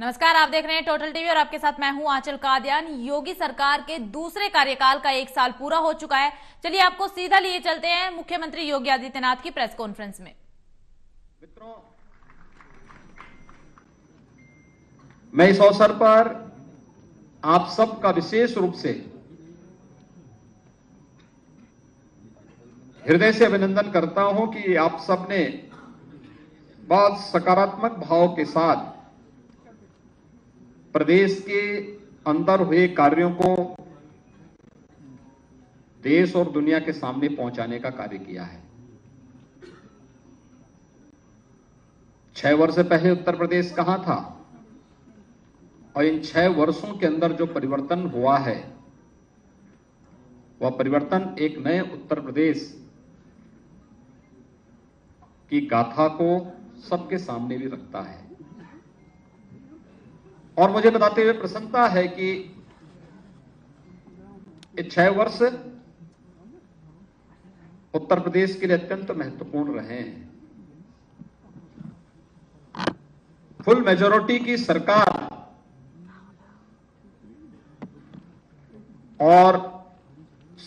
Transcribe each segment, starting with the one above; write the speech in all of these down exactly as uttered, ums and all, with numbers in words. नमस्कार, आप देख रहे हैं टोटल टीवी और आपके साथ मैं हूं आंचल कादयान। योगी सरकार के दूसरे कार्यकाल का एक साल पूरा हो चुका है। चलिए आपको सीधा लिए चलते हैं मुख्यमंत्री योगी आदित्यनाथ की प्रेस कॉन्फ्रेंस में। मित्रों, मैं इस अवसर पर आप सबका विशेष रूप से हृदय से अभिनंदन करता हूं कि आप सबने बहुत सकारात्मक भाव के साथ प्रदेश के अंदर हुए कार्यों को देश और दुनिया के सामने पहुंचाने का कार्य किया है। छह वर्ष पहले उत्तर प्रदेश कहां था और इन छह वर्षों के अंदर जो परिवर्तन हुआ है वह परिवर्तन एक नए उत्तर प्रदेश की गाथा को सबके सामने भी रखता है। और मुझे बताते हुए प्रसन्नता है कि छह वर्ष उत्तर प्रदेश के लिए अत्यंत महत्वपूर्ण रहे हैं। फुल मेजोरिटी की सरकार और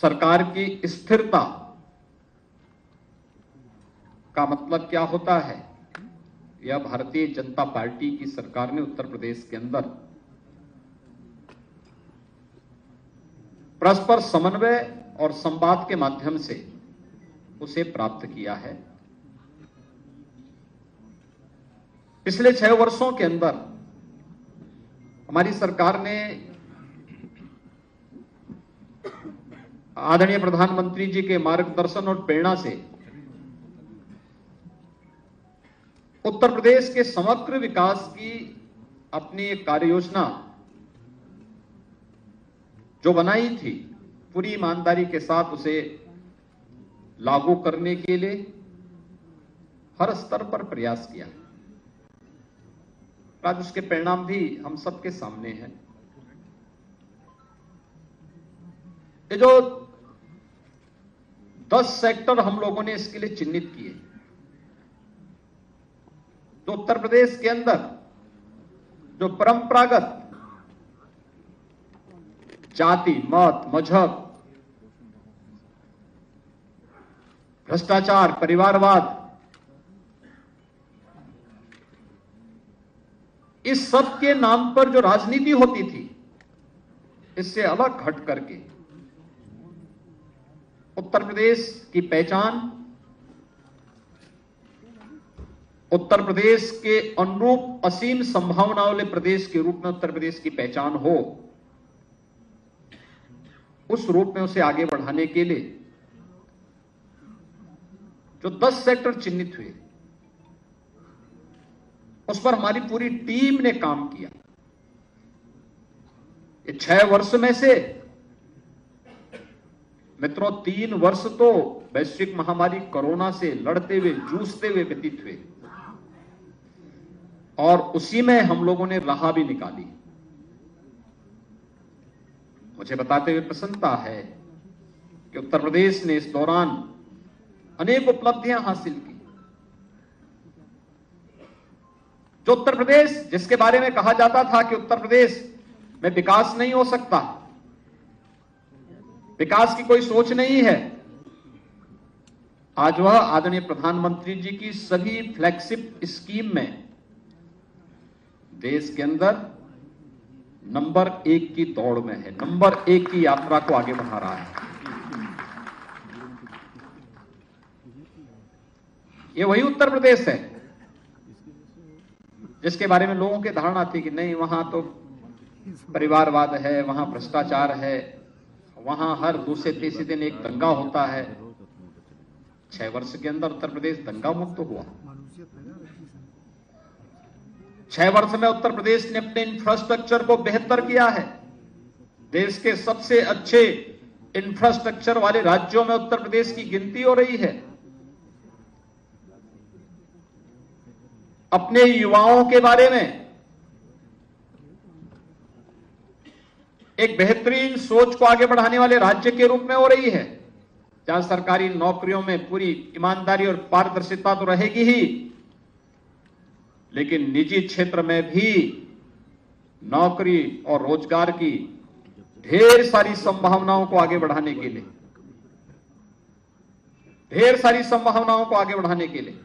सरकार की स्थिरता का मतलब क्या होता है, या भारतीय जनता पार्टी की सरकार ने उत्तर प्रदेश के अंदर परस्पर समन्वय और संवाद के माध्यम से उसे प्राप्त किया है। पिछले छह वर्षों के अंदर हमारी सरकार ने आदरणीय प्रधानमंत्री जी के मार्गदर्शन और प्रेरणा से उत्तर प्रदेश के समग्र विकास की अपनी एक कार्य योजना जो बनाई थी, पूरी ईमानदारी के साथ उसे लागू करने के लिए हर स्तर पर प्रयास किया। आज उसके परिणाम भी हम सबके सामने हैं। ये जो दस सेक्टर हम लोगों ने इसके लिए चिन्हित किए, तो उत्तर प्रदेश के अंदर जो परंपरागत जाति मत मजहब भ्रष्टाचार परिवारवाद इस सब के नाम पर जो राजनीति होती थी, इससे अलग हट करके उत्तर प्रदेश की पहचान, उत्तर प्रदेश के अनुरूप असीम संभावनाओं वाले प्रदेश के रूप में उत्तर प्रदेश की पहचान हो, उस रूप में उसे आगे बढ़ाने के लिए जो दस सेक्टर चिन्हित हुए उस पर हमारी पूरी टीम ने काम किया। ये छह वर्ष में से मित्रों तीन वर्ष तो वैश्विक महामारी कोरोना से लड़ते हुए जूझते हुए व्यतीत हुए और उसी में हम लोगों ने राह भी निकाली। मुझे बताते हुए प्रसन्नता है कि उत्तर प्रदेश ने इस दौरान अनेक उपलब्धियां हासिल की। जो उत्तर प्रदेश जिसके बारे में कहा जाता था कि उत्तर प्रदेश में विकास नहीं हो सकता, विकास की कोई सोच नहीं है, आज वह आदरणीय प्रधानमंत्री जी की सभी फ्लैगशिप स्कीम में देश के अंदर नंबर एक की दौड़ में है, नंबर एक की यात्रा को आगे बढ़ा रहा है। ये वही उत्तर प्रदेश है जिसके बारे में लोगों की धारणा थी कि नहीं, वहां तो परिवारवाद है, वहां भ्रष्टाचार है, वहां हर दूसरे तीसरे दिन एक दंगा होता है। छह वर्ष के अंदर उत्तर प्रदेश दंगा मुक्त हुआ। छह वर्ष में उत्तर प्रदेश ने अपने इंफ्रास्ट्रक्चर को बेहतर किया है। देश के सबसे अच्छे इंफ्रास्ट्रक्चर वाले राज्यों में उत्तर प्रदेश की गिनती हो रही है। अपने युवाओं के बारे में एक बेहतरीन सोच को आगे बढ़ाने वाले राज्य के रूप में हो रही है, जहां सरकारी नौकरियों में पूरी ईमानदारी और पारदर्शिता तो रहेगी ही, लेकिन निजी क्षेत्र में भी नौकरी और रोजगार की ढेर सारी संभावनाओं को आगे बढ़ाने के लिए ढेर सारी संभावनाओं को आगे बढ़ाने के लिए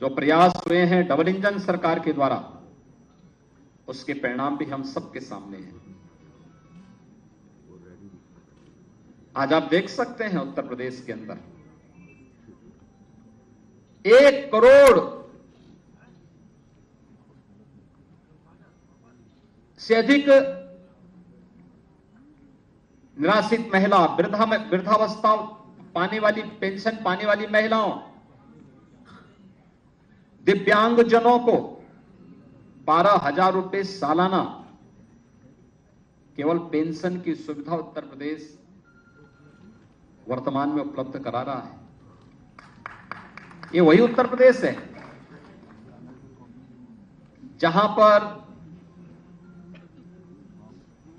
जो प्रयास हुए हैं डबल इंजन सरकार के द्वारा, उसके परिणाम भी हम सबके सामने हैं। आज आप देख सकते हैं उत्तर प्रदेश के अंदर एक करोड़ से अधिक निराश्रित महिला, वृद्धा वृद्धावस्था पाने वाली, पेंशन पाने वाली महिलाओं, दिव्यांगजनों को बारह हजार रुपये सालाना केवल पेंशन की सुविधा उत्तर प्रदेश वर्तमान में उपलब्ध करा रहा है। ये वही उत्तर प्रदेश है जहां पर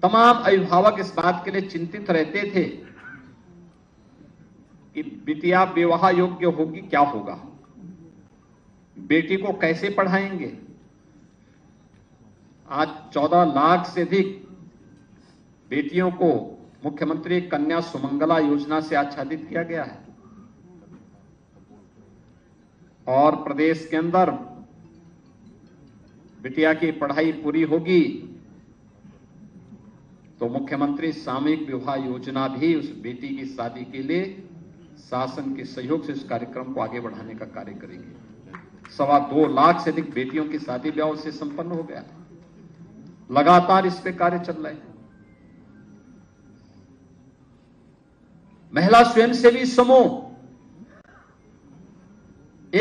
तमाम अभिभावक इस बात के लिए चिंतित रहते थे कि बिटिया विवाह योग्य होगी, क्या होगा, बेटी को कैसे पढ़ाएंगे। आज चौदह लाख से अधिक बेटियों को मुख्यमंत्री कन्या सुमंगला योजना से आच्छादित किया गया है और प्रदेश के अंदर बिटिया की पढ़ाई पूरी होगी तो मुख्यमंत्री सामूहिक विवाह योजना भी उस बेटी की शादी के लिए शासन के सहयोग से इस कार्यक्रम को आगे बढ़ाने का कार्य करेंगे। सवा दो लाख से अधिक बेटियों की शादी ब्याह से संपन्न हो गया, लगातार इस पे कार्य चल रहे हैं। महिला स्वयंसेवी समूह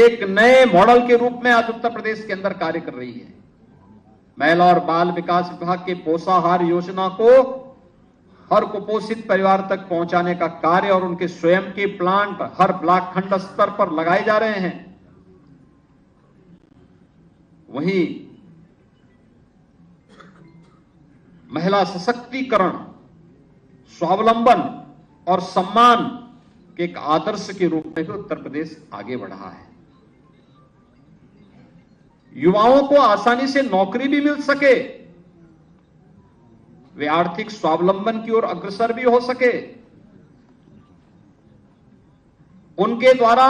एक नए मॉडल के रूप में आज उत्तर प्रदेश के अंदर कार्य कर रही है। महिला और बाल विकास विभाग के पोषाहार योजना को हर कुपोषित परिवार तक पहुंचाने का कार्य और उनके स्वयं के प्लांट हर ब्लॉक खंड स्तर पर लगाए जा रहे हैं। वहीं महिला सशक्तिकरण, स्वावलंबन और सम्मान के एक आदर्श के रूप में भी उत्तर प्रदेश आगे बढ़ा है। युवाओं को आसानी से नौकरी भी मिल सके, वे आर्थिक स्वावलंबन की ओर अग्रसर भी हो सके, उनके द्वारा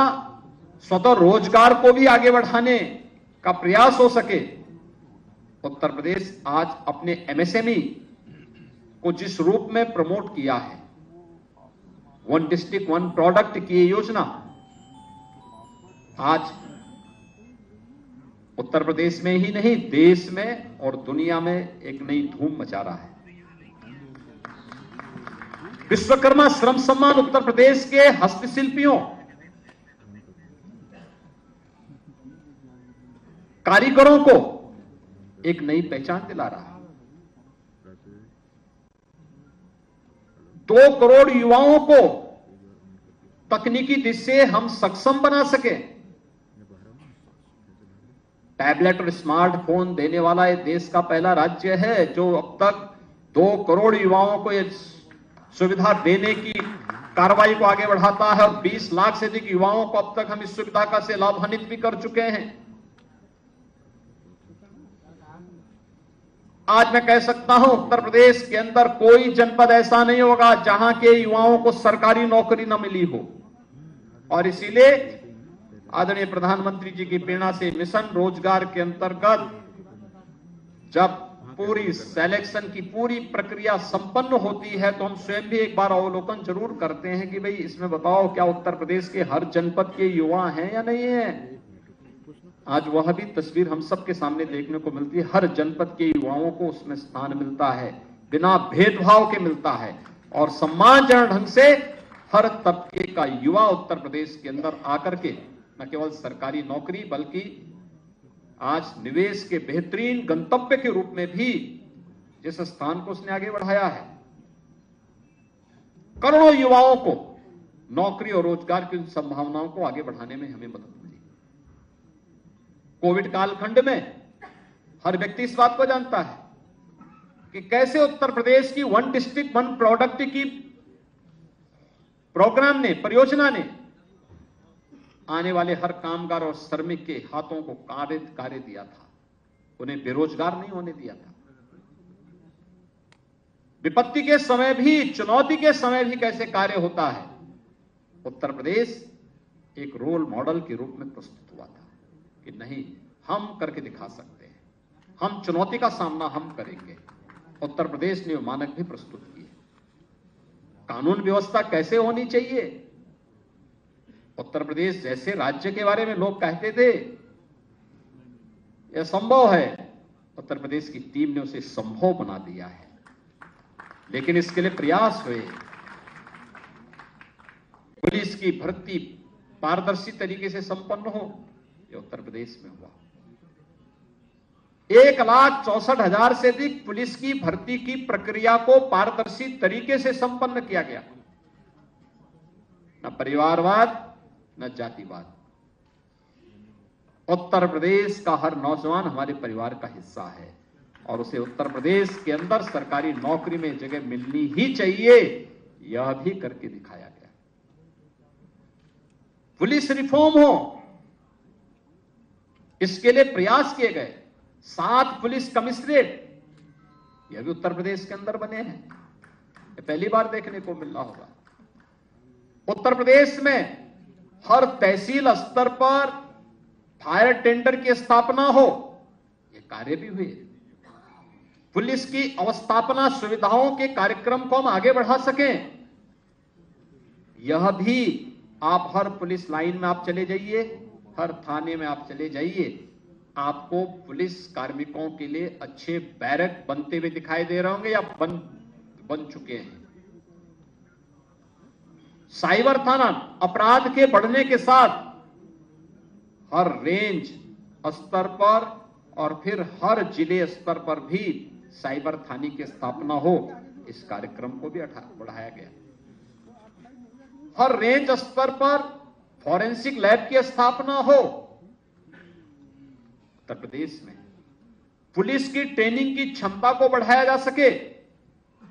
स्वतः रोजगार को भी आगे बढ़ाने का प्रयास हो सके। उत्तर प्रदेश आज अपने एमएसएमई को जिस रूप में प्रमोट किया है, वन डिस्ट्रिक्ट वन प्रोडक्ट की योजना आज उत्तर प्रदेश में ही नहीं देश में और दुनिया में एक नई धूम मचा रहा है। विश्वकर्मा श्रम सम्मान उत्तर प्रदेश के हस्तशिल्पियों, कारीगरों को एक नई पहचान दिला रहा है। दो करोड़ युवाओं को तकनीकी दिशा से हम सक्षम बना सके, टैबलेट और स्मार्टफोन देने वाला यह देश का पहला राज्य है जो अब तक दो करोड़ युवाओं को यह सुविधा देने की कार्रवाई को आगे बढ़ाता है और बीस लाख से अधिक युवाओं को अब तक हम इस सुविधा का से लाभान्वित भी कर चुके हैं। आज मैं कह सकता हूं उत्तर प्रदेश के अंदर कोई जनपद ऐसा नहीं होगा जहां के युवाओं को सरकारी नौकरी न मिली हो और इसीलिए आदरणीय प्रधानमंत्री जी की प्रेरणा से मिशन रोजगार के अंतर्गत जब पूरी सिलेक्शन की पूरी प्रक्रिया संपन्न होती है तो हम स्वयं भी एक बार अवलोकन जरूर करते हैं कि भाई इसमें बताओ क्या उत्तर प्रदेश के हर जनपद के युवा हैं या नहीं है। आज वह भी तस्वीर हम सबके सामने देखने को मिलती है। हर जनपद के युवाओं को उसमें स्थान मिलता है, बिना भेदभाव के मिलता है और सम्मानजनक ढंग से हर तबके का युवा उत्तर प्रदेश के अंदर आकर के न केवल सरकारी नौकरी बल्कि आज निवेश के बेहतरीन गंतव्य के रूप में भी जिस स्थान को उसने आगे बढ़ाया है, करोड़ों युवाओं को नौकरी और रोजगार की संभावनाओं को आगे बढ़ाने में हमें मदद मिली। कोविड कालखंड में हर व्यक्ति इस बात को जानता है कि कैसे उत्तर प्रदेश की वन डिस्ट्रिक्ट वन प्रोडक्ट की प्रोग्राम ने, परियोजना ने आने वाले हर कामगार और श्रमिक के हाथों को कार्य कार्य दिया था। उन्हें बेरोजगार नहीं होने दिया था। विपत्ति के समय भी, चुनौती के समय भी कैसे कार्य होता है, उत्तर प्रदेश एक रोल मॉडल के रूप में प्रस्तुत हुआ था कि नहीं, हम करके दिखा सकते हैं, हम चुनौती का सामना हम करेंगे। उत्तर प्रदेश ने मानक भी प्रस्तुत किए। कानून व्यवस्था कैसे होनी चाहिए, उत्तर प्रदेश जैसे राज्य के बारे में लोग कहते थे यह संभव है, उत्तर प्रदेश की टीम ने उसे संभव बना दिया है। लेकिन इसके लिए प्रयास हुए, पुलिस की भर्ती पारदर्शी तरीके से संपन्न हो, यह उत्तर प्रदेश में हुआ। एक लाख चौसठ हजार से अधिक पुलिस की भर्ती की प्रक्रिया को पारदर्शी तरीके से संपन्न किया गया। न परिवारवाद न जातिवाद। उत्तर प्रदेश का हर नौजवान हमारे परिवार का हिस्सा है और उसे उत्तर प्रदेश के अंदर सरकारी नौकरी में जगह मिलनी ही चाहिए, यह भी करके दिखाया गया। पुलिस रिफॉर्म हो, इसके लिए प्रयास किए गए। सात पुलिस कमिश्नरेट यह भी उत्तर प्रदेश के अंदर बने हैं, यह पहली बार देखने को मिल रहा होगा। उत्तर प्रदेश में हर तहसील स्तर पर फायर टेंडर की स्थापना हो, ये कार्य भी हुए। पुलिस की अवस्थापना सुविधाओं के कार्यक्रम को हम आगे बढ़ा सकें, यह भी आप हर पुलिस लाइन में आप चले जाइए, हर थाने में आप चले जाइए, आपको पुलिस कार्मिकों के लिए अच्छे बैरक बनते हुए दिखाई दे रहे होंगे या बन बन चुके हैं। साइबर थाना, अपराध के बढ़ने के साथ हर रेंज स्तर पर और फिर हर जिले स्तर पर भी साइबर थाने की स्थापना हो, इस कार्यक्रम को भी बढ़ाया गया। हर रेंज स्तर पर फॉरेंसिक लैब की स्थापना हो। उत्तर प्रदेश में पुलिस की ट्रेनिंग की क्षमता को बढ़ाया जा सके,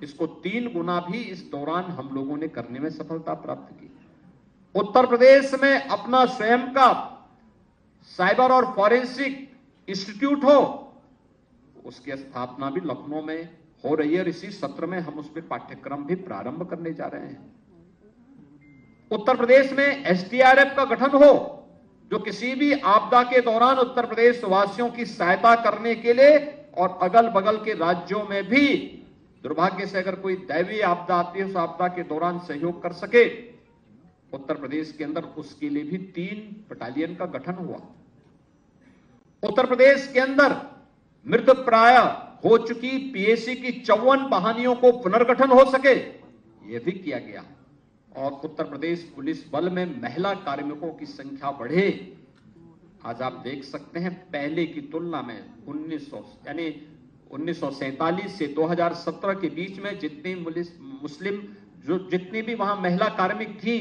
इसको तीन गुना भी इस दौरान हम लोगों ने करने में सफलता प्राप्त की। उत्तर प्रदेश में अपना स्वयं का साइबर और फॉरेंसिक इंस्टीट्यूट हो, उसकी स्थापना भी लखनऊ में हो रही है और इसी सत्र में हम उसमें पाठ्यक्रम भी प्रारंभ करने जा रहे हैं। उत्तर प्रदेश में एस डी आर एफ का गठन हो, जो किसी भी आपदा के दौरान उत्तर प्रदेश वासियों की सहायता करने के लिए और अगल बगल के राज्यों में भी दुर्भाग्य से अगर कोई दैवीय आपदा आती है, उस आपदा के दौरान सहयोग कर सके। उत्तर प्रदेश के अंदर उसके लिए भी तीन बटालियन का गठन हुआ। उत्तर प्रदेश के अंदर मृतप्राय हो चुकी पी ए सी की चौवन बहानियों को पुनर्गठन हो सके, यह भी किया गया। और उत्तर प्रदेश पुलिस बल में महिला कार्मिकों की संख्या बढ़े। आज आप देख सकते हैं पहले की तुलना में उन्नीस सौ यानी उन्नीस सौ सैतालीस से दो हजार सत्रह के बीच में जितनी मुस्लिम जो जितनी भी वहां महिला कार्मिक थी,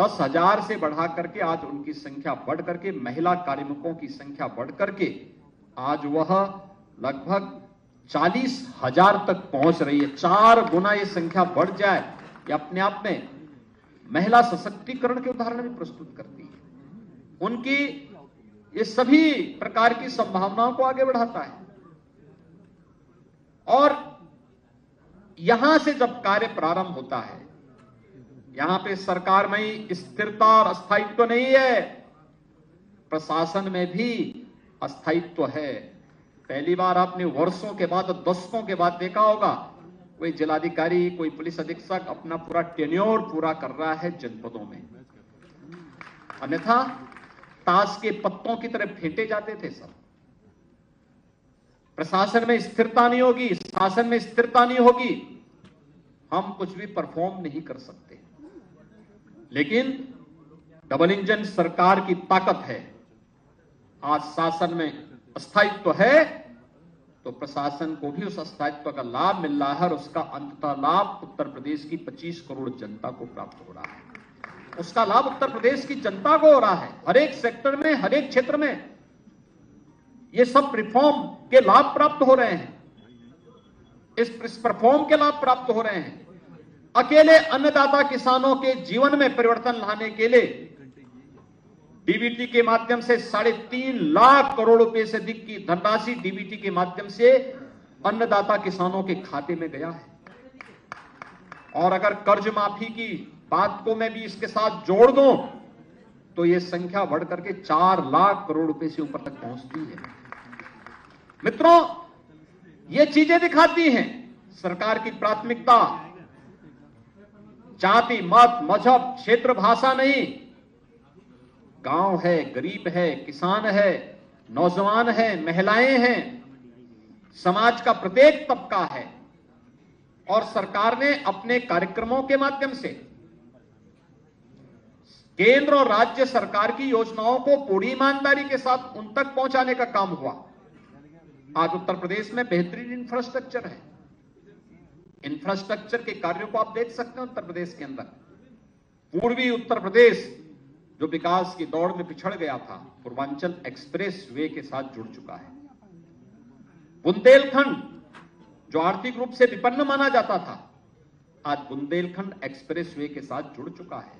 दस हजार से बढ़ा करके आज उनकी संख्या बढ़ करके महिला कार्मिकों की संख्या बढ़ करके आज वह लगभग चालीस हजार तक पहुंच रही है। चार गुना ये संख्या बढ़ जाए, ये अपने आप में महिला सशक्तिकरण के उदाहरण भी प्रस्तुत करती है। उनकी ये सभी प्रकार की संभावनाओं को आगे बढ़ाता है। और यहां से जब कार्य प्रारंभ होता है, यहां पे सरकार में ही स्थिरता और अस्थायित्व नहीं है, प्रशासन में भी अस्थायित्व है। पहली बार आपने वर्षों के बाद और दशकों के बाद देखा होगा कोई जिलाधिकारी, कोई पुलिस अधीक्षक अपना पूरा टेन्योर पूरा कर रहा है जनपदों में, अन्यथा ताश के पत्तों की तरह फेंटे जाते थे सब। प्रशासन में स्थिरता नहीं होगी, शासन में स्थिरता नहीं होगी, हम कुछ भी परफॉर्म नहीं कर सकते। लेकिन डबल इंजन सरकार की ताकत है। आज शासन में स्थायित्व है तो प्रशासन को भी उस स्थायित्व का लाभ मिल रहा है और उसका अंततः लाभ उत्तर प्रदेश की पच्चीस करोड़ जनता को प्राप्त हो रहा है। उसका लाभ उत्तर प्रदेश की जनता को हो रहा है, हर एक सेक्टर में, हर एक क्षेत्र में ये सब रिफॉर्म के लाभ प्राप्त हो रहे हैं, इस परफॉर्म के लाभ प्राप्त हो रहे हैं। अकेले अन्नदाता किसानों के जीवन में परिवर्तन लाने के लिए डीबीटी के माध्यम से साढ़े तीन लाख करोड़ रुपए से अधिक की धनराशि डीबीटी के माध्यम से अन्नदाता किसानों के खाते में गया है। और अगर कर्ज माफी की बात को मैं भी इसके साथ जोड़ दूं तो यह संख्या बढ़ करके चार लाख करोड़ रुपए से ऊपर तक पहुंचती है। मित्रों, ये चीजें दिखाती हैं सरकार की प्राथमिकता। जाति, मत, मजहब, क्षेत्र, भाषा नहीं, गांव है, गरीब है, किसान है, नौजवान है, महिलाएं हैं, समाज का प्रत्येक तबका है। और सरकार ने अपने कार्यक्रमों के माध्यम से केंद्र और राज्य सरकार की योजनाओं को पूरी ईमानदारी के साथ उन तक पहुंचाने का काम हुआ। आज उत्तर प्रदेश में बेहतरीन इंफ्रास्ट्रक्चर है। इंफ्रास्ट्रक्चर के कार्यों को आप देख सकते हैं उत्तर प्रदेश के अंदर। पूर्वी उत्तर प्रदेश जो विकास की दौड़ में पिछड़ गया था, पूर्वांचल एक्सप्रेस वे के साथ जुड़ चुका है। बुंदेलखंड जो आर्थिक रूप से विपन्न माना जाता था, आज बुंदेलखंड एक्सप्रेस वे के साथ जुड़ चुका है।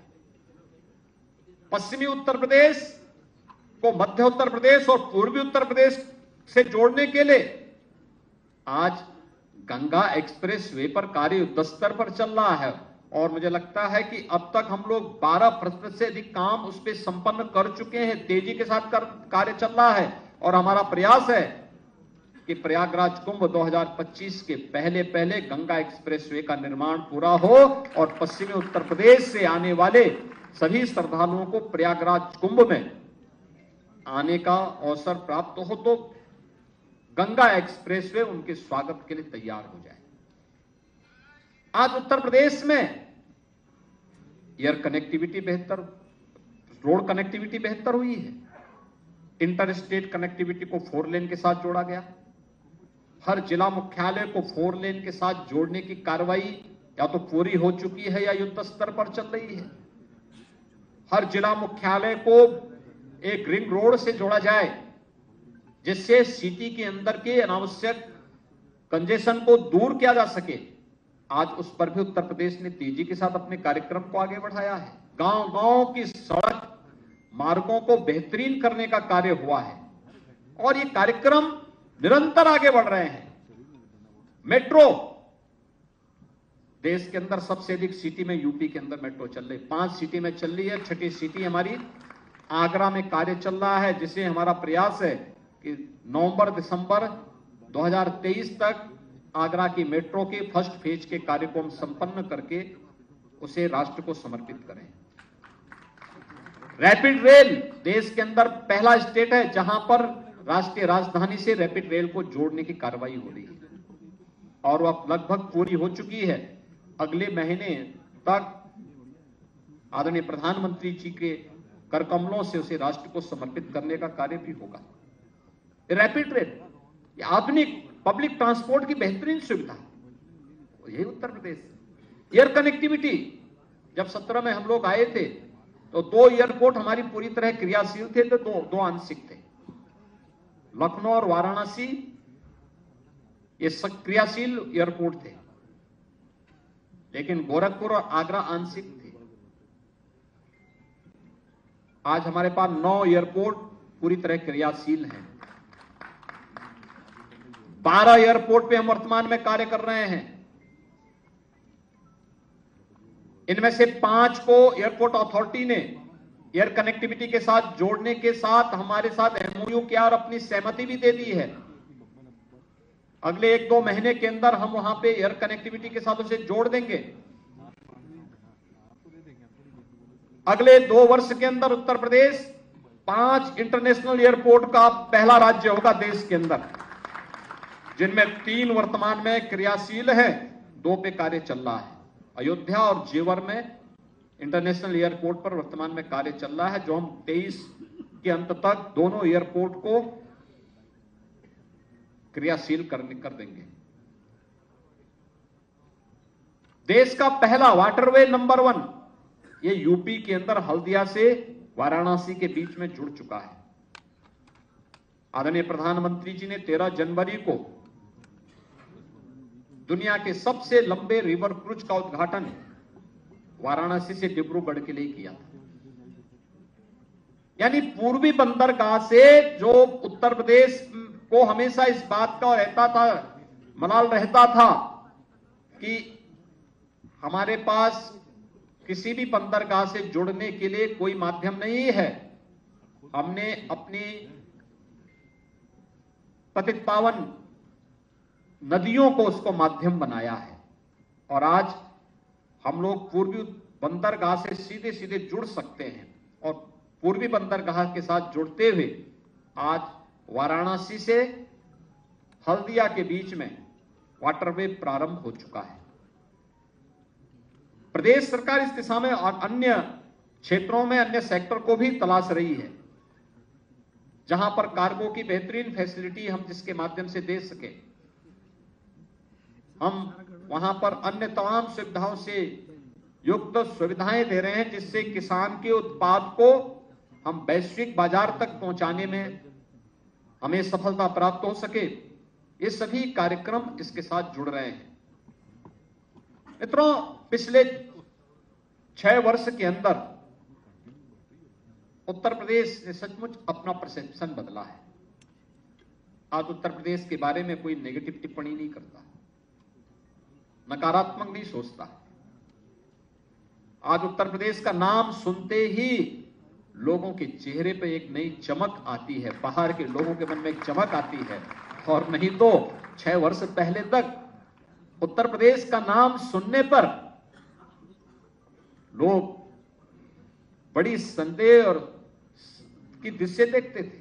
पश्चिमी उत्तर प्रदेश को मध्य उत्तर प्रदेश और पूर्वी उत्तर प्रदेश से जोड़ने के लिए आज गंगा एक्सप्रेस वे पर कार्य युद्ध स्तर पर चल रहा है। और मुझे लगता है कि अब तक हम लोग बारह प्रतिशत से अधिक काम उस पर संपन्न कर चुके हैं। तेजी के साथ कार्य चल रहा है और हमारा प्रयास है कि प्रयागराज कुंभ दो हज़ार पच्चीस के पहले पहले गंगा एक्सप्रेस वे का निर्माण पूरा हो और पश्चिमी उत्तर प्रदेश से आने वाले सभी श्रद्धालुओं को प्रयागराज कुंभ में आने का अवसर प्राप्त हो, तो गंगा एक्सप्रेस वे उनके स्वागत के लिए तैयार हो जाए। आज उत्तर प्रदेश में एयर कनेक्टिविटी बेहतर, रोड कनेक्टिविटी बेहतर हुई है। इंटर स्टेट कनेक्टिविटी को फोर लेन के साथ जोड़ा गया। हर जिला मुख्यालय को फोर लेन के साथ जोड़ने की कार्रवाई या तो पूरी हो चुकी है या युद्ध स्तर पर चल रही है। हर जिला मुख्यालय को एक रिंग रोड से जोड़ा जाए जिससे सिटी के अंदर के अनावश्यक कंजेशन को दूर किया जा सके। आज उस पर भी उत्तर प्रदेश ने तेजी के साथ अपने कार्यक्रम को आगे बढ़ाया है। गांव गांव की सड़क मार्गों को बेहतरीन करने का कार्य हुआ है और ये कार्यक्रम निरंतर आगे बढ़ रहे हैं। मेट्रो देश के अंदर सबसे अधिक सिटी में यूपी के अंदर मेट्रो चल रही है। पांच सिटी में चल रही है। छठी सिटी हमारी आगरा में कार्य चल रहा है, जिसे हमारा प्रयास है कि नवंबर दिसंबर दो हज़ार तेईस तक आगरा की मेट्रो के फर्स्ट फेज के कार्य को हम संपन्न करके उसे राष्ट्र को समर्पित करें। रैपिड रेल देश के अंदर पहला स्टेट है जहां पर राष्ट्रीय राजधानी से रैपिड रेल को जोड़ने की कार्रवाई हो रही है और वह लगभग पूरी हो चुकी है। अगले महीने तक आदरणीय प्रधानमंत्री जी के करकमलों से उसे राष्ट्र को समर्पित करने का कार्य भी होगा। रैपिड रेल, आधुनिक पब्लिक ट्रांसपोर्ट की बेहतरीन सुविधा, यही उत्तर प्रदेश। एयर कनेक्टिविटी, जब सत्रह में हम लोग आए थे तो दो एयरपोर्ट हमारी पूरी तरह क्रियाशील थे तो दो दो आंशिक थे, लखनऊ और वाराणसी। ये सक्रियाशील एयरपोर्ट थे, लेकिन गोरखपुर और आगरा आंशिक थे। आज हमारे पास नौ एयरपोर्ट पूरी तरह क्रियाशील हैं। बारह एयरपोर्ट पे हम वर्तमान में कार्य कर रहे हैं। इनमें से पांच को एयरपोर्ट अथॉरिटी ने एयर कनेक्टिविटी के साथ जोड़ने के साथ हमारे साथ एमओयू किया और अपनी सहमति भी दे दी है। अगले एक दो महीने के अंदर हम वहां पे एयर कनेक्टिविटी के साथ उसे जोड़ देंगे। अगले दो वर्ष के अंदर उत्तर प्रदेश पांच इंटरनेशनल एयरपोर्ट का पहला राज्य होगा देश के अंदर, जिनमें तीन वर्तमान में क्रियाशील है, दो पे कार्य चल रहा है। अयोध्या और जेवर में इंटरनेशनल एयरपोर्ट पर वर्तमान में कार्य चल रहा है, जो हम तेईस के अंत तक दोनों एयरपोर्ट को क्रियाशील करने कर देंगे। देश का पहला वाटरवे नंबर वन ये यूपी के अंदर हल्दिया से वाराणसी के बीच में जुड़ चुका है। आदरणीय प्रधानमंत्री जी ने तेरह जनवरी को दुनिया के सबसे लंबे रिवर क्रूज का उद्घाटन वाराणसी से डिब्रूगढ़ के लिए किया था। यानी पूर्वी बंदरगाह से जो उत्तर प्रदेश को हमेशा इस बात का रहता था, मलाल रहता था कि हमारे पास किसी भी बंदरगाह से जुड़ने के लिए कोई माध्यम नहीं है, हमने अपनी पतित पावन नदियों को उसको माध्यम बनाया है और आज हम लोग पूर्वी बंदरगाह से सीधे सीधे जुड़ सकते हैं। और पूर्वी बंदरगाह के साथ जुड़ते हुए आज वाराणसी से हल्दिया के बीच में वाटरवे प्रारंभ हो चुका है। प्रदेश सरकार इस दिशा में और अन्य क्षेत्रों में अन्य सेक्टर को भी तलाश रही है जहां पर कार्गो की बेहतरीन फैसिलिटी हम जिसके माध्यम से दे सके, हम वहां पर अन्य तमाम सुविधाओं से युक्त सुविधाएं दे रहे हैं जिससे किसान के उत्पाद को हम वैश्विक बाजार तक पहुंचाने में हमें सफलता प्राप्त हो सके। ये सभी कार्यक्रम इसके साथ जुड़ रहे हैं। मित्रों, पिछले छह वर्ष के अंदर उत्तर प्रदेश ने सचमुच अपना परसेप्शन बदला है। आज उत्तर प्रदेश के बारे में कोई नेगेटिव टिप्पणी नहीं करता, नकारात्मक नहीं सोचता। आज उत्तर प्रदेश का नाम सुनते ही लोगों के चेहरे पे एक नई चमक आती है, बाहर के लोगों के मन में एक चमक आती है। और नहीं तो छह वर्ष पहले तक उत्तर प्रदेश का नाम सुनने पर लोग बड़ी संदेह और की दृष्टि देखते थे।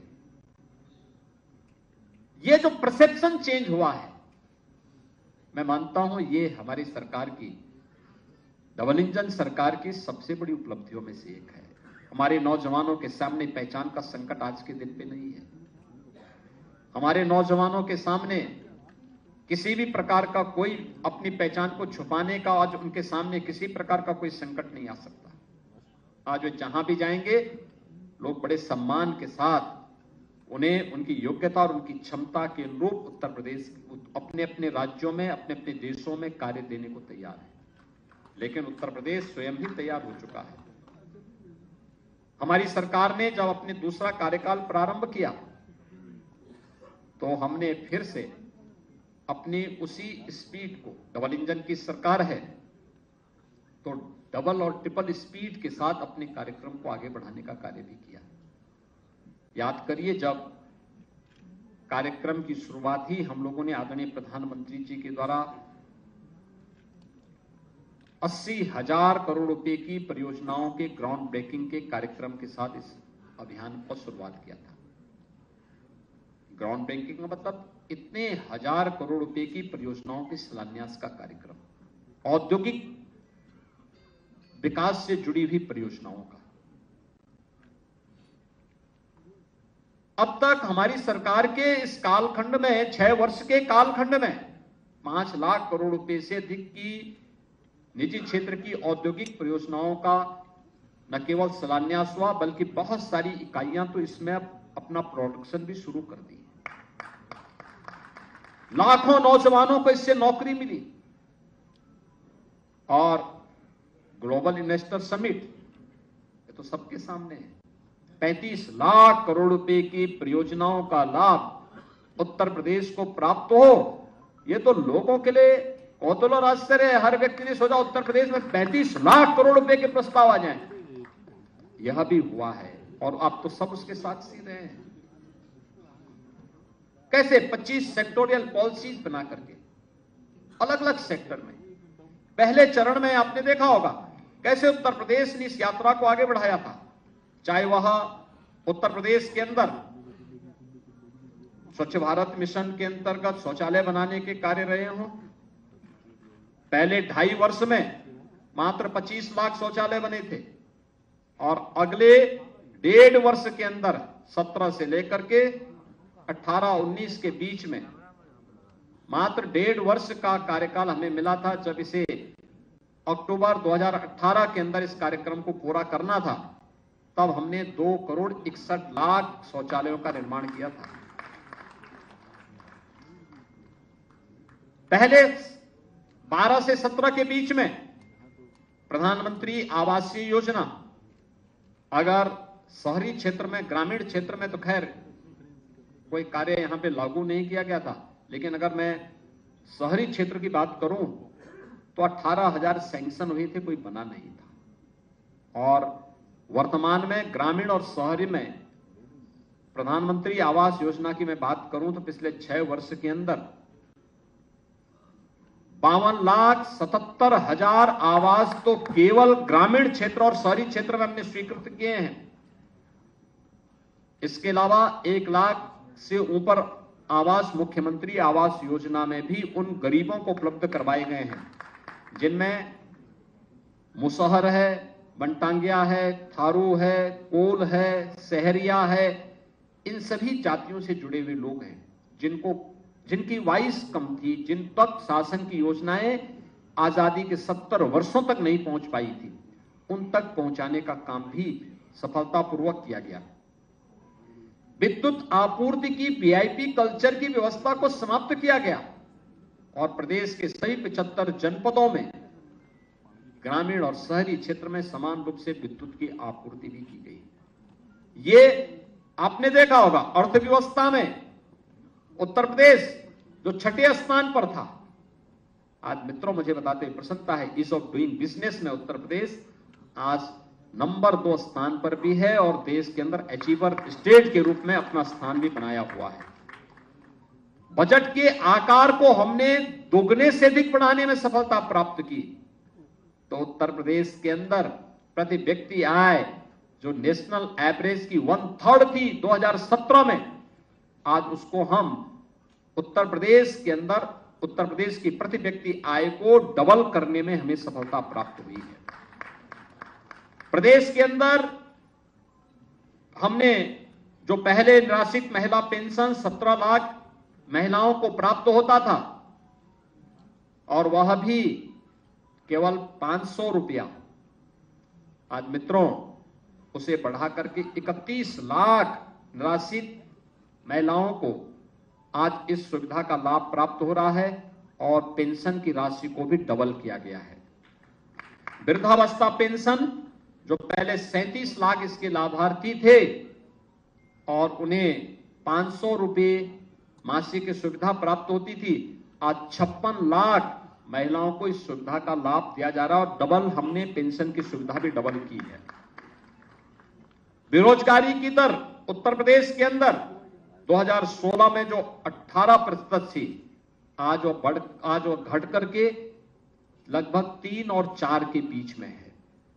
ये जो परसेप्शन चेंज हुआ है, मैं मानता हूं ये हमारी सरकार की, डबल इंजन सरकार की सबसे बड़ी उपलब्धियों में से एक है। हमारे नौजवानों के सामने पहचान का संकट आज के दिन पे नहीं है। हमारे नौजवानों के सामने किसी भी प्रकार का कोई अपनी पहचान को छुपाने का, आज उनके सामने किसी प्रकार का कोई संकट नहीं आ सकता। आज वे जहां भी जाएंगे लोग बड़े सम्मान के साथ उन्हें उनकी योग्यता और उनकी क्षमता के अनुरूप उत्तर प्रदेश अपने अपने राज्यों में, अपने अपने देशों में कार्य देने को तैयार है। लेकिन उत्तर प्रदेश स्वयं ही तैयार हो चुका है। हमारी सरकार ने जब अपने दूसरा कार्यकाल प्रारंभ किया तो हमने फिर से अपनी उसी स्पीड को, डबल इंजन की सरकार है तो डबल और ट्रिपल स्पीड के साथ अपने कार्यक्रम को आगे बढ़ाने का कार्य भी किया। याद करिए, जब कार्यक्रम की शुरुआत ही हम लोगों ने आदरणीय प्रधानमंत्री जी के द्वारा अस्सी हजार करोड़ रुपए की परियोजनाओं के ग्राउंड ब्रेकिंग के कार्यक्रम के साथ इस अभियान को शुरुआत किया था। ग्राउंड ब्रेकिंग का मतलब इतने हजार करोड़ रुपए की परियोजनाओं के शिलान्यास का कार्यक्रम, औद्योगिक विकास से जुड़ी हुई परियोजनाओं का। अब तक हमारी सरकार के इस कालखंड में, छह वर्ष के कालखंड में पांच लाख करोड़ रुपए से अधिक की निजी क्षेत्र की औद्योगिक परियोजनाओं का न केवल शिलान्यास हुआ बल्कि बहुत सारी इकाइयां तो इसमें अपना प्रोडक्शन भी शुरू कर दी। लाखों नौजवानों को इससे नौकरी मिली और ग्लोबल इन्वेस्टर समिट ये तो सबके सामने है। पैंतीस लाख करोड़ रुपए की परियोजनाओं का लाभ उत्तर प्रदेश को प्राप्त हो, ये तो लोगों के लिए कौतूहल और आश्चर्य है। हर व्यक्ति ने सोचा उत्तर प्रदेश में पैंतीस लाख करोड़ रुपए के प्रस्ताव आ जाएं, यह भी हुआ है और आप तो सब उसके साथ सी रहे हैं। कैसे पच्चीस सेक्टोरियल पॉलिसीज बना करके अलग अलग सेक्टर में। पहले चरण में आपने देखा होगा कैसे उत्तर प्रदेश ने इस यात्रा को आगे बढ़ाया था, चाहे वह उत्तर प्रदेश के अंदर स्वच्छ भारत मिशन के अंतर्गत शौचालय बनाने के कार्य रहे हों। पहले ढाई वर्ष में मात्र पच्चीस लाख शौचालय बने थे और अगले डेढ़ वर्ष के अंदर सत्रह से लेकर के अठारह उन्नीस के बीच में मात्र डेढ़ वर्ष का कार्यकाल हमें मिला था, जब इसे अक्टूबर दो हज़ार अठारह के अंदर इस कार्यक्रम को पूरा करना था। तब हमने दो करोड़ इकसठ लाख शौचालयों का निर्माण किया था। पहले बारह से सत्रह के बीच में प्रधानमंत्री आवासीय योजना, अगर शहरी क्षेत्र में, ग्रामीण क्षेत्र में तो खैर कोई कार्य यहाँ पे लागू नहीं किया गया था, लेकिन अगर मैं शहरी क्षेत्र की बात करूं तो अठारह हजार सैंक्शन हुए थे, कोई बना नहीं था। और वर्तमान में ग्रामीण और शहरी में प्रधानमंत्री आवास योजना की मैं बात करूं तो पिछले छह वर्ष के अंदर बावन लाख सतहत्तर हजार आवास तो केवल ग्रामीण क्षेत्र और शहरी क्षेत्र में हमने स्वीकृत किए हैं। इसके अलावा एक लाख से ऊपर आवास मुख्यमंत्री आवास योजना में भी उन गरीबों को उपलब्ध करवाए गए हैं जिनमें मुसहर है, बंटांगिया है, थारू है, कोल है, सहरिया है, इन सभी जातियों से जुड़े हुए लोग हैं जिनको जिनकी वाइस कम थी, जिन तक शासन की योजनाएं आजादी के सत्तर वर्षों तक नहीं पहुंच पाई थी, उन तक पहुंचाने का काम भी सफलतापूर्वक किया गया। विद्युत आपूर्ति की वीआईपी कल्चर की व्यवस्था को समाप्त किया गया और प्रदेश के सभी पचहत्तर जनपदों में ग्रामीण और शहरी क्षेत्र में समान रूप से विद्युत की आपूर्ति भी की गई। ये आपने देखा होगा अर्थव्यवस्था में उत्तर प्रदेश जो छठे स्थान पर था, आज मित्रों मुझे बताते हुए प्रसन्नता है, ईज ऑफ डूइंग बिजनेस में उत्तर प्रदेश आज नंबर दो स्थान पर भी है और देश के अंदर अचीवर स्टेट के रूप में अपना स्थान भी बनाया हुआ है। बजट के आकार को हमने दोगुने से अधिक बढ़ाने में सफलता प्राप्त की, तो उत्तर प्रदेश के अंदर प्रति व्यक्ति आय जो नेशनल एवरेज की वन थर्ड थी दो हजार सत्रह में, आज उसको हम उत्तर प्रदेश के अंदर उत्तर प्रदेश की प्रति व्यक्ति आय को डबल करने में हमें सफलता प्राप्त हुई है। प्रदेश के अंदर हमने जो पहले निराश्रित महिला पेंशन सत्रह लाख महिलाओं को प्राप्त होता था और वह भी केवल पांच सौ रुपया, आज मित्रों उसे बढ़ा करके इकतीस लाख निराश्रित महिलाओं को आज इस सुविधा का लाभ प्राप्त हो रहा है और पेंशन की राशि को भी डबल किया गया है। वृद्धावस्था पेंशन जो पहले सैंतीस लाख इसके लाभार्थी थे और उन्हें पांच सौ रुपये मासिक की सुविधा प्राप्त होती थी, आज छप्पन लाख महिलाओं को इस सुविधा का लाभ दिया जा रहा है और डबल हमने पेंशन की सुविधा भी डबल की है। बेरोजगारी की दर उत्तर प्रदेश के अंदर दो हजार सोलह में जो अठारह प्रतिशत थी, आज वो बढ़ आज वो घट करके लगभग तीन और चार के बीच में है।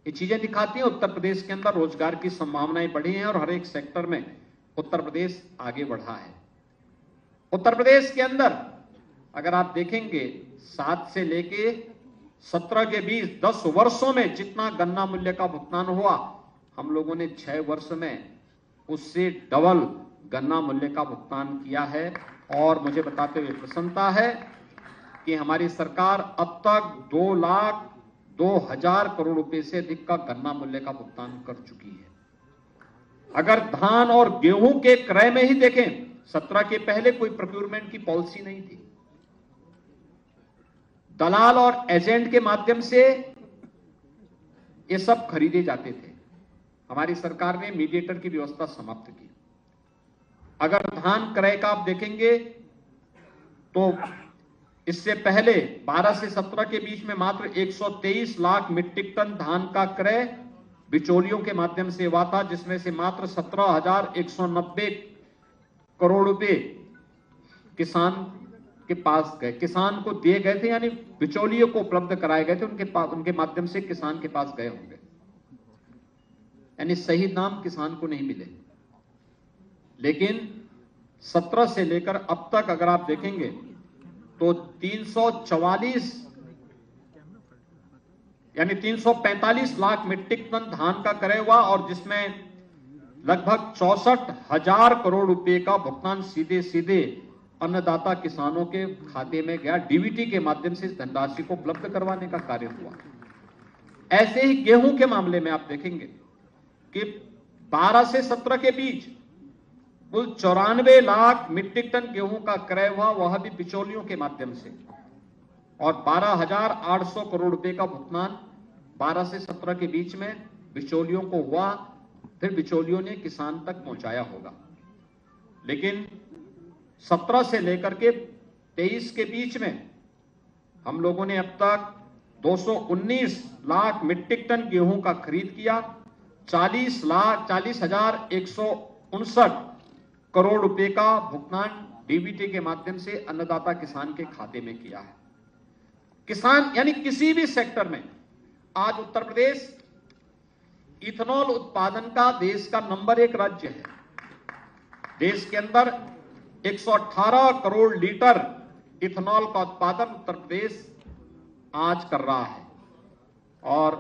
ये चीजें दिखाती हैं उत्तर प्रदेश के अंदर रोजगार की संभावनाएं बढ़ी हैं और हर एक सेक्टर में उत्तर प्रदेश आगे बढ़ा है। उत्तर प्रदेश के अंदर अगर आप देखेंगे सात से लेके सत्रह के बीच दस वर्षों में जितना गन्ना मूल्य का भुगतान हुआ, हम लोगों ने छह वर्ष में उससे डबल गन्ना मूल्य का भुगतान किया है और मुझे बताते हुए प्रसन्नता है कि हमारी सरकार अब तक दो लाख दो हजार करोड़ रुपए से अधिक का गन्ना मूल्य का भुगतान कर चुकी है। अगर धान और गेहूं के क्रय में ही देखें, सत्रह के पहले कोई प्रोक्योरमेंट की पॉलिसी नहीं थी, दलाल और एजेंट के माध्यम से ये सब खरीदे जाते थे। हमारी सरकार ने मीडिएटर की व्यवस्था समाप्त की। अगर धान क्रय का आप देखेंगे तो इससे पहले बारह से सत्रह के बीच में मात्र एक सौ तेईस लाख मीट्रिक टन धान का क्रय बिचौलियों के माध्यम से हुआ था, जिसमें से मात्र सत्रह हजार एक सौ नब्बे करोड़ रुपए किसान के पास गए, किसान को दिए गए थे, यानी बिचौलियों को उपलब्ध कराए गए थे, उनके पास उनके माध्यम से किसान के पास गए होंगे, यानी सही दाम किसान को नहीं मिले। लेकिन सत्रह से लेकर अब तक अगर आप देखेंगे तो तीन सौ चवालीस यानी तीन सौ पैंतालीस लाख मीट्रिक टन धान का क्रय हुआ और जिसमें लगभग चौसठ हजार करोड़ रुपए का भुगतान सीधे सीधे अन्नदाता किसानों के खाते में गया, डीबीटी के माध्यम से इस धनराशि को उपलब्ध करवाने का कार्य हुआ। ऐसे ही गेहूं के मामले में आप देखेंगे कि बारह से सत्रह के बीच कुल चौरानवे लाख मीट्रिक टन गेहूं का क्रय हुआ, वह भी बिचौलियों के माध्यम से, और बारह हजार आठ सौ करोड़ रुपए का भुगतान बारह से सत्रह के बीच में बिचौलियों को हुआ। फिर बिचौलियों ने किसान तक पहुंचाया होगा। लेकिन सत्रह से लेकर के तेईस के बीच में हम लोगों ने अब तक दो सौ उन्नीस लाख मीट्रिक टन गेहूं का खरीद किया, चालीस लाख चालीस हजार एक सौ उनसठ करोड़ रुपए का भुगतान डीबीटी के माध्यम से अन्नदाता किसान के खाते में किया है। किसान यानी किसी भी सेक्टर में आज उत्तर प्रदेश इथेनॉल उत्पादन का देश का नंबर एक राज्य है। देश के अंदर एक सौ अठारह करोड़ लीटर इथेनॉल का उत्पादन उत्तर प्रदेश आज कर रहा है और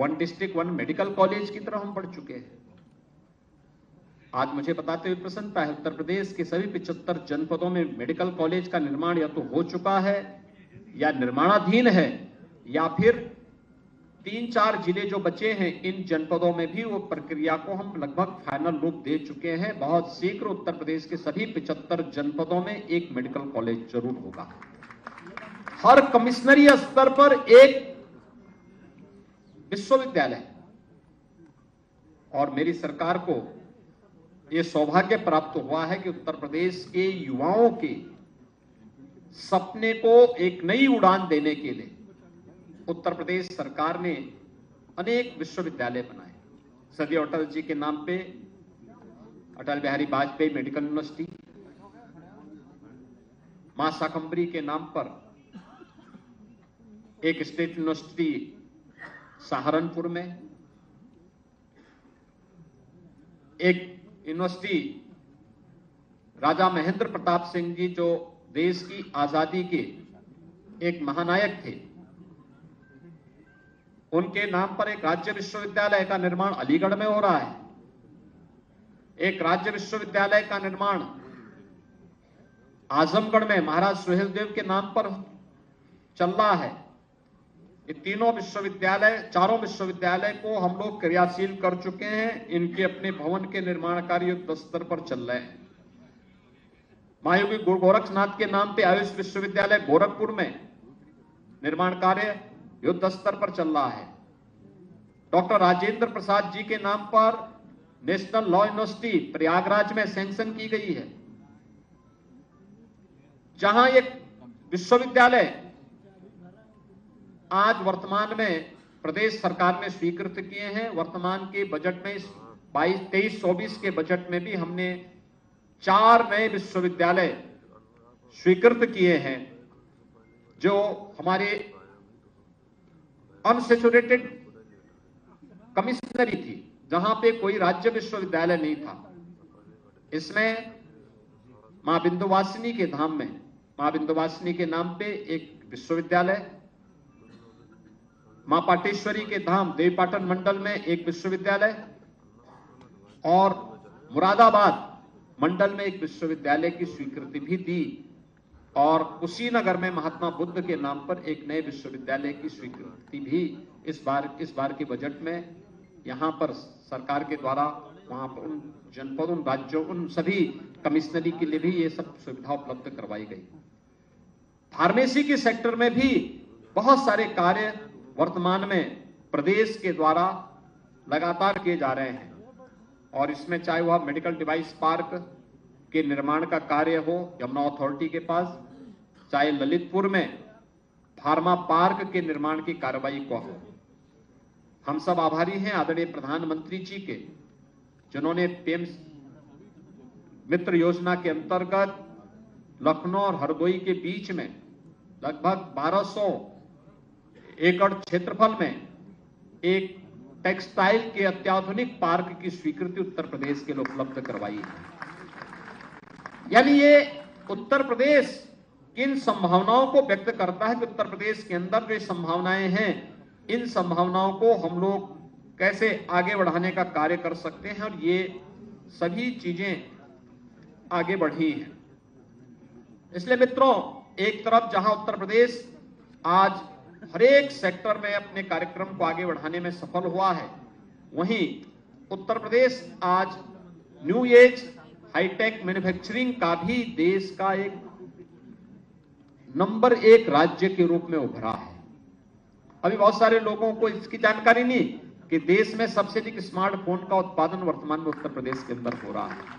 one district one medical college की तरह हम बढ़ चुके हैं। आज मुझे बताते हुए प्रसन्नता है, उत्तर प्रदेश के सभी पचहत्तर जनपदों में मेडिकल कॉलेज का निर्माण या तो हो चुका है या निर्माणाधीन है, या फिर तीन चार जिले जो बचे हैं इन जनपदों में भी वो प्रक्रिया को हम लगभग फाइनल रूप दे चुके हैं। बहुत शीघ्र उत्तर प्रदेश के सभी पचहत्तर जनपदों में एक मेडिकल कॉलेज जरूर होगा। हर कमिश्नरी स्तर पर एक विश्वविद्यालय, और मेरी सरकार को ये सौभाग्य प्राप्त हुआ है कि उत्तर प्रदेश के युवाओं के सपने को एक नई उड़ान देने के लिए उत्तर प्रदेश सरकार ने अनेक विश्वविद्यालय बनाए। सदैव अटल जी के नाम पे अटल बिहारी वाजपेयी मेडिकल यूनिवर्सिटी, मां शाकंभरी के नाम पर एक स्टेट यूनिवर्सिटी सहारनपुर में, एक यूनिवर्सिटी राजा महेंद्र प्रताप सिंह जी जो देश की आजादी के एक महानायक थे, उनके नाम पर एक राज्य विश्वविद्यालय का निर्माण अलीगढ़ में हो रहा है। एक राज्य विश्वविद्यालय का निर्माण आजमगढ़ में महाराज सुहेल देव के नाम पर चल रहा है। ये तीनों विश्वविद्यालय, चारों विश्वविद्यालय को हम लोग क्रियाशील कर चुके हैं। इनके अपने भवन के निर्माण कार्य युद्ध स्तर पर चल रहे हैं। महायोगी गुरु गोरखनाथ के नाम पे आयुष विश्वविद्यालय गोरखपुर में निर्माण कार्य युद्ध स्तर पर चल रहा है। डॉक्टर राजेंद्र प्रसाद जी के नाम पर नेशनल लॉ यूनिवर्सिटी प्रयागराज में सैंक्शन की गई है, जहां एक विश्वविद्यालय आज वर्तमान में प्रदेश सरकार ने स्वीकृत किए हैं। वर्तमान के बजट में बाईस तेईस चौबीस के बजट में भी हमने चार नए विश्वविद्यालय स्वीकृत किए हैं जो हमारे अनसेचुरेटेड कमिश्नरी थी, जहां पे कोई राज्य विश्वविद्यालय नहीं था। इसमें मां बिंदुवासिनी के धाम में मां बिंदुवासिनी के नाम पे एक विश्वविद्यालय, मां पाटेश्वरी के धाम देवीपाटन मंडल में एक विश्वविद्यालय और मुरादाबाद मंडल में एक विश्वविद्यालय की स्वीकृति भी दी, और कुशीनगर में महात्मा बुद्ध के नाम पर एक नए विश्वविद्यालय की स्वीकृति भी इस बार इस बार के बजट में यहाँ पर सरकार के द्वारा वहाँ पर उन जनपद, उन राज्यों, उन सभी कमिश्नरी के लिए भी ये सब सुविधा उपलब्ध करवाई गई। फार्मेसी के सेक्टर में भी बहुत सारे कार्य वर्तमान में प्रदेश के द्वारा लगातार किए जा रहे हैं, और इसमें चाहे वह मेडिकल डिवाइस पार्क के निर्माण का कार्य हो यमुना अथॉरिटी के पास, चाहे ललितपुर में फार्मा पार्क के निर्माण की कार्रवाई को हो। हम सब आभारी हैं आदरणीय प्रधानमंत्री जी के, जिन्होंने पीएम मित्र योजना के अंतर्गत लखनऊ और हरदोई के बीच में लगभग बारह सौ एकड़ क्षेत्रफल में एक टेक्सटाइल के अत्याधुनिक पार्क की स्वीकृति उत्तर प्रदेश के लिए उपलब्ध करवाई है। यानी ये उत्तर प्रदेश इन संभावनाओं को व्यक्त करता है कि उत्तर प्रदेश के अंदर जो संभावनाएं हैं, इन संभावनाओं को हम लोग कैसे आगे बढ़ाने का कार्य कर सकते हैं, और ये सभी चीजें आगे बढ़ी हैं। इसलिए मित्रों, एक तरफ जहां उत्तर प्रदेश आज हरेक सेक्टर में अपने कार्यक्रम को आगे बढ़ाने में सफल हुआ है, वहीं उत्तर प्रदेश आज न्यू एज हाईटेक मैन्युफैक्चरिंग का भी देश का एक नंबर एक राज्य के रूप में उभरा है। अभी बहुत सारे लोगों को इसकी जानकारी नहीं कि देश में सबसे अधिक स्मार्टफोन का उत्पादन वर्तमान में उत्तर प्रदेश के अंदर हो रहा है।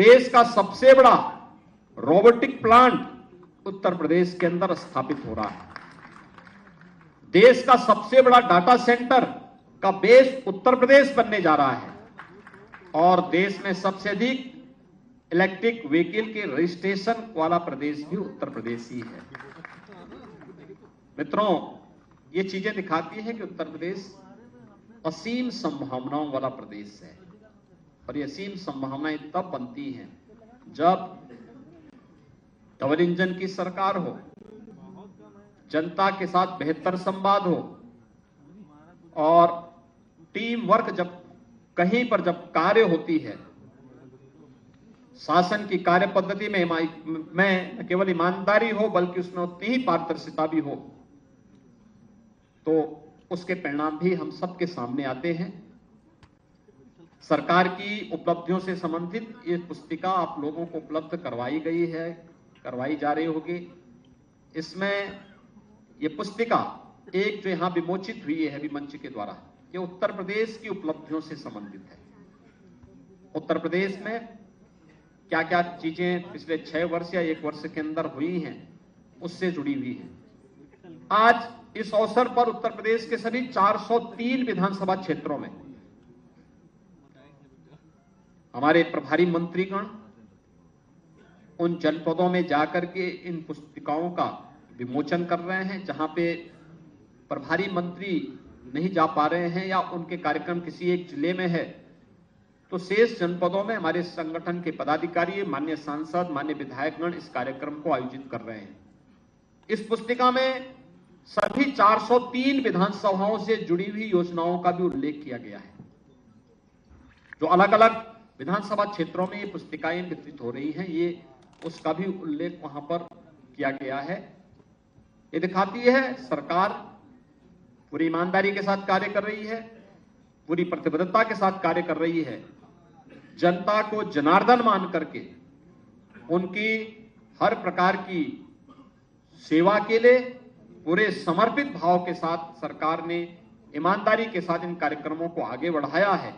देश का सबसे बड़ा रोबोटिक प्लांट उत्तर प्रदेश के अंदर स्थापित हो रहा है। देश का सबसे बड़ा डाटा सेंटर का बेस उत्तर प्रदेश बनने जा रहा है और देश में सबसे अधिक इलेक्ट्रिक व्हीकल के रजिस्ट्रेशन वाला प्रदेश भी उत्तर प्रदेश ही है। मित्रों, ये चीजें दिखाती है कि उत्तर प्रदेश असीम संभावनाओं वाला प्रदेश है और ये असीम संभावनाएं तब बनती हैं जब डबल इंजन की सरकार हो, जनता के साथ बेहतर संवाद हो और टीम वर्क जब कहीं पर जब कार्य होती है, शासन की कार्य पद्धति में में न केवल ईमानदारी हो बल्कि उसमें उतनी ही पारदर्शिता भी हो, तो उसके परिणाम भी हम सबके सामने आते हैं। सरकार की उपलब्धियों से संबंधित ये पुस्तिका आप लोगों को उपलब्ध करवाई गई है, करवाई जा रही होगी। इसमें ये पुस्तिका एक जो यहाँ विमोचित हुई है मंच के द्वारा, ये उत्तर प्रदेश की उपलब्धियों से संबंधित है। उत्तर प्रदेश में क्या क्या चीजें पिछले छह वर्ष या एक वर्ष के अंदर हुई हैं, उससे जुड़ी हुई हैं। आज इस अवसर पर उत्तर प्रदेश के सभी चार सौ तीन विधानसभा क्षेत्रों में हमारे प्रभारी मंत्रीगण उन जनपदों में जाकर के इन पुस्तिकाओं का विमोचन कर रहे हैं। जहां पे प्रभारी मंत्री नहीं जा पा रहे हैं या उनके कार्यक्रम किसी एक जिले में है, तो शेष जनपदों में हमारे संगठन के पदाधिकारी, माननीय सांसद, माननीय विधायकगण इस कार्यक्रम को आयोजित कर रहे हैं। इस पुस्तिका में सभी चार सौ तीन विधानसभाओं से जुड़ी हुई योजनाओं का भी उल्लेख किया गया है जो अलग अलग विधानसभा क्षेत्रों में ये पुस्तिकाएं वितरित हो रही हैं, ये उसका भी उल्लेख वहां पर किया गया है। ये दिखाती है सरकार पूरी ईमानदारी के साथ कार्य कर रही है, पूरी प्रतिबद्धता के साथ कार्य कर रही है, जनता को जनार्दन मान करके उनकी हर प्रकार की सेवा के लिए पूरे समर्पित भाव के साथ सरकार ने ईमानदारी के साथ इन कार्यक्रमों को आगे बढ़ाया है।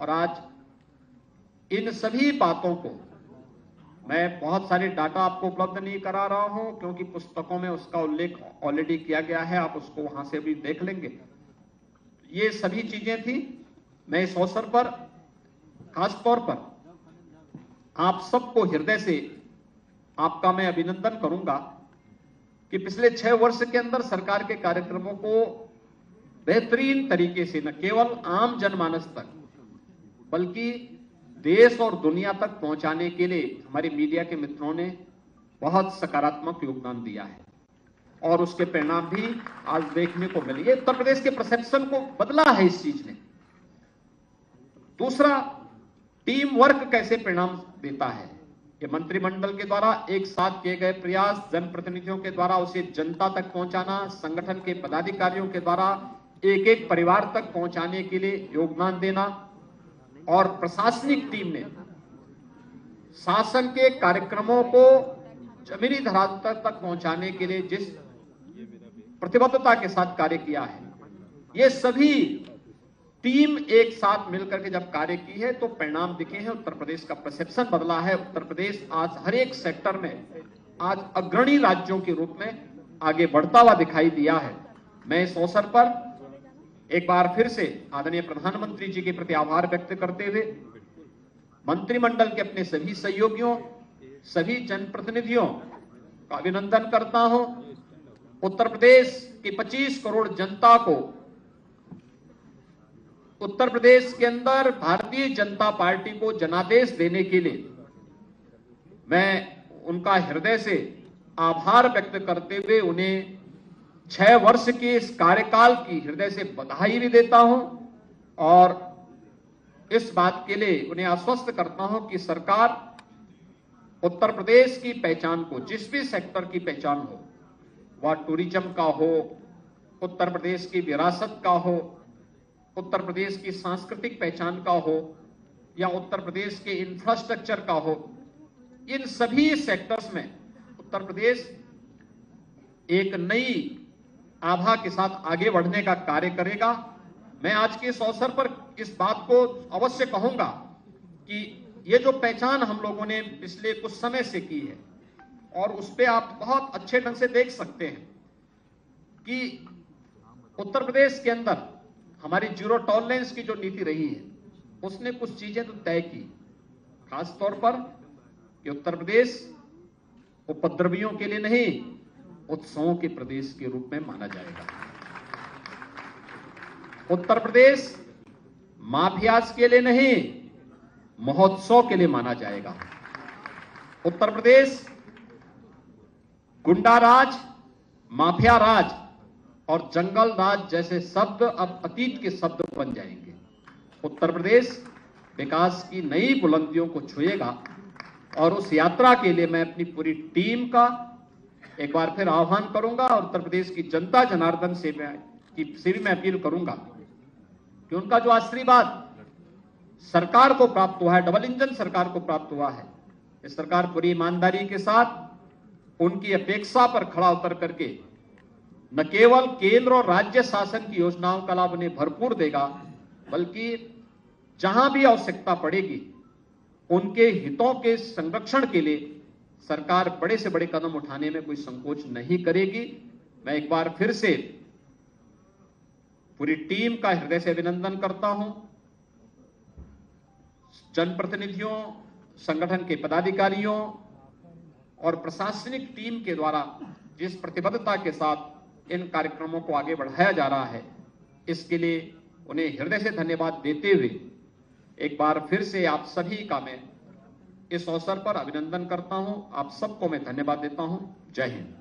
और आज इन सभी बातों को मैं बहुत सारे डाटा आपको उपलब्ध नहीं करा रहा हूं क्योंकि पुस्तकों में उसका उल्लेख ऑलरेडी किया गया है, आप उसको वहां से भी देख लेंगे। ये सभी चीजें थी। मैं इस अवसर पर खास तौर पर आप सबको हृदय से आपका मैं अभिनंदन करूंगा कि पिछले छह वर्ष के अंदर सरकार के कार्यक्रमों को बेहतरीन तरीके से न केवल आम जनमानस तक बल्कि देश और दुनिया तक पहुंचाने के लिए हमारे मीडिया के मित्रों ने बहुत सकारात्मक योगदान दिया है और उसके परिणाम भी आज देखने को मिले। उत्तर प्रदेश के परसेप्शन को बदला है इस चीज ने। दूसरा, टीम वर्क कैसे परिणाम देता है, ये मंत्रिमंडल के द्वारा एक साथ किए गए प्रयास, जनप्रतिनिधियों के द्वारा उसे जनता तक पहुंचाना, संगठन के पदाधिकारियों के द्वारा एक एक परिवार तक पहुंचाने के लिए योगदान देना और प्रशासनिक टीम ने शासन के कार्यक्रमों को जमीनी धरातल तक पहुंचाने के लिए जिस प्रतिबद्धता के साथ कार्य किया है, ये सभी टीम एक साथ मिलकर के जब कार्य की है तो परिणाम दिखे हैं। उत्तर प्रदेश का परसेप्शन बदला है। उत्तर प्रदेश आज हर एक सेक्टर में आज अग्रणी राज्यों के रूप में आगे बढ़ता हुआ दिखाई दिया है। मैं इस अवसर पर एक बार फिर से आदरणीय प्रधानमंत्री जी के प्रति आभार व्यक्त करते हुए मंत्रिमंडल के अपने सभी सहयोगियों, सभी जनप्रतिनिधियों का अभिनंदन करता हूं। उत्तर प्रदेश की पच्चीस करोड़ जनता को उत्तर प्रदेश के अंदर भारतीय जनता पार्टी को जनादेश देने के लिए मैं उनका हृदय से आभार व्यक्त करते हुए उन्हें छह वर्ष के इस कार्यकाल की हृदय से बधाई भी देता हूं और इस बात के लिए उन्हें आश्वस्त करता हूं कि सरकार उत्तर प्रदेश की पहचान को, जिस भी सेक्टर की पहचान हो, वह टूरिज्म का हो, उत्तर प्रदेश की विरासत का हो, उत्तर प्रदेश की सांस्कृतिक पहचान का हो या उत्तर प्रदेश के इंफ्रास्ट्रक्चर का हो, इन सभी सेक्टर्स में उत्तर प्रदेश एक नई आभा के साथ आगे बढ़ने का कार्य करेगा। मैं आज के इस अवसर पर इस बात को अवश्य कहूंगा कि ये जो पहचान हम लोगों ने पिछले कुछ समय से की है और उस पर आप बहुत अच्छे ढंग से देख सकते हैं कि उत्तर प्रदेश के अंदर हमारी जीरो टॉलरेंस की जो नीति रही है उसने कुछ चीजें तो तय की, खास तौर पर कि उत्तर प्रदेश उपद्रवियों के लिए नहीं उत्सवों के प्रदेश के रूप में माना जाएगा। उत्तर प्रदेश माफियाज के लिए नहीं महोत्सव के लिए माना जाएगा। उत्तर प्रदेश गुंडा राज, माफिया राज और जंगल राज जैसे शब्द अब अतीत के शब्द बन जाएंगे। उत्तर प्रदेश विकास की नई बुलंदियों को छुएगा और उस यात्रा के लिए मैं अपनी पूरी टीम का एक बार फिर आह्वान करूंगा और उत्तर प्रदेश की जनता जनार्दन से मैं की से भी मैं अपील करूंगा कि उनका जो आशीर्वाद सरकार को प्राप्त हुआ है, डबल इंजन सरकार को प्राप्त हुआ है, इस सरकार पूरी ईमानदारी के साथ उनकी अपेक्षा पर खड़ा उतर करके न केवल केंद्र और राज्य शासन की योजनाओं का लाभ उन्हें भरपूर देगा बल्कि जहां भी आवश्यकता पड़ेगी उनके हितों के संरक्षण के लिए सरकार बड़े से बड़े कदम उठाने में कोई संकोच नहीं करेगी। मैं एक बार फिर से पूरी टीम का हृदय से अभिनंदन करता हूं, जनप्रतिनिधियों, संगठन के पदाधिकारियों और प्रशासनिक टीम के द्वारा जिस प्रतिबद्धता के साथ इन कार्यक्रमों को आगे बढ़ाया जा रहा है इसके लिए उन्हें हृदय से धन्यवाद देते हुए एक बार फिर से आप सभी का मैं इस अवसर पर अभिनंदन करता हूं। आप सबको मैं धन्यवाद देता हूं। जय हिंद।